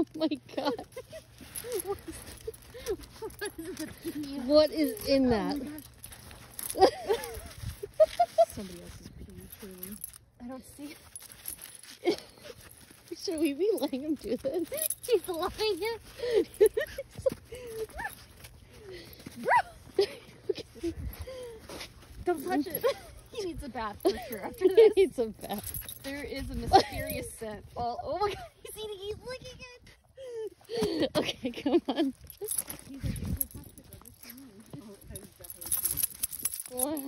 Oh my god. What is in that? Somebody else's pee, truly. I don't see it. Should we be letting him do this? She's lying. Okay. Don't touch it. He needs a bath for sure after this. He needs a bath. There is a mysterious scent. Oh my god, he's eating, he's licking it. Okay, come on. He's like, oh, that is definitely cute.